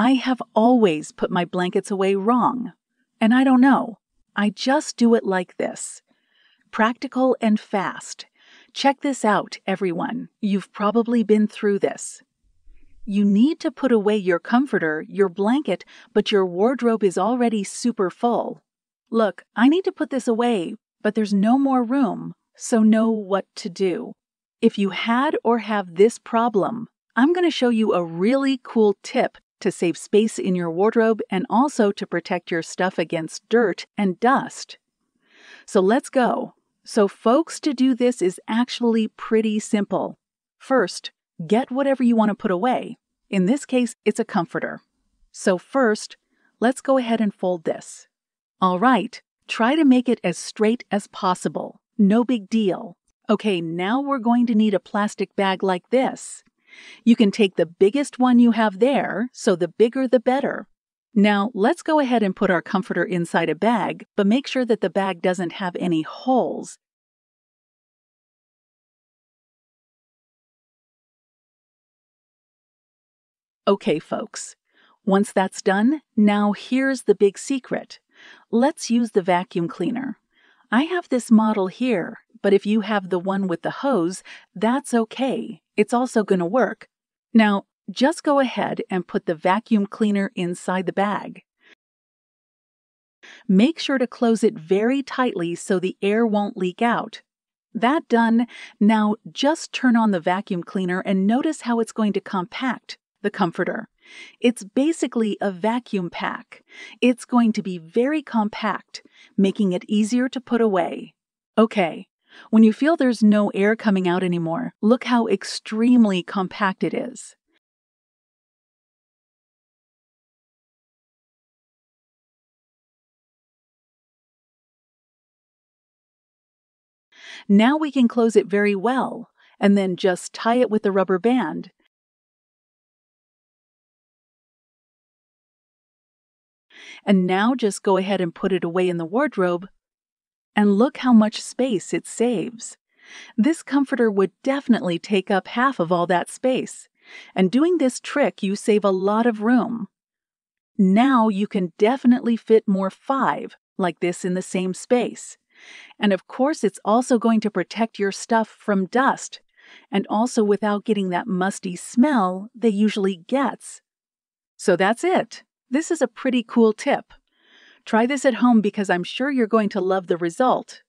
I have always put my blankets away wrong, and I don't know. I just do it like this. Practical and fast. Check this out, everyone. You've probably been through this. You need to put away your comforter, your blanket, but your wardrobe is already super full. Look, I need to put this away, but there's no more room, so know what to do. If you had or have this problem, I'm going to show you a really cool tip to save space in your wardrobe and also to protect your stuff against dirt and dust. So let's go. So folks, to do this is actually pretty simple. First, get whatever you want to put away. In this case, it's a comforter. So first, let's go ahead and fold this. All right, try to make it as straight as possible. No big deal. Okay, now we're going to need a plastic bag like this. You can take the biggest one you have there, so the bigger the better. Now, let's go ahead and put our comforter inside a bag, but make sure that the bag doesn't have any holes. Okay, folks, once that's done, now here's the big secret. Let's use the vacuum cleaner. I have this model here, but if you have the one with the hose, that's okay. It's also going to work. Now, just go ahead and put the vacuum cleaner inside the bag. Make sure to close it very tightly so the air won't leak out. That done, now just turn on the vacuum cleaner and notice how it's going to compact the comforter. It's basically a vacuum pack. It's going to be very compact, making it easier to put away. Okay, when you feel there's no air coming out anymore, look how extremely compact it is. Now we can close it very well, and then just tie it with a rubber band. And now just go ahead and put it away in the wardrobe, and look how much space it saves. This comforter would definitely take up half of all that space, and doing this trick you save a lot of room. Now you can definitely fit more 5 like this in the same space. And of course it's also going to protect your stuff from dust, and also without getting that musty smell they usually gets. So that's it. This is a pretty cool tip. Try this at home because I'm sure you're going to love the result.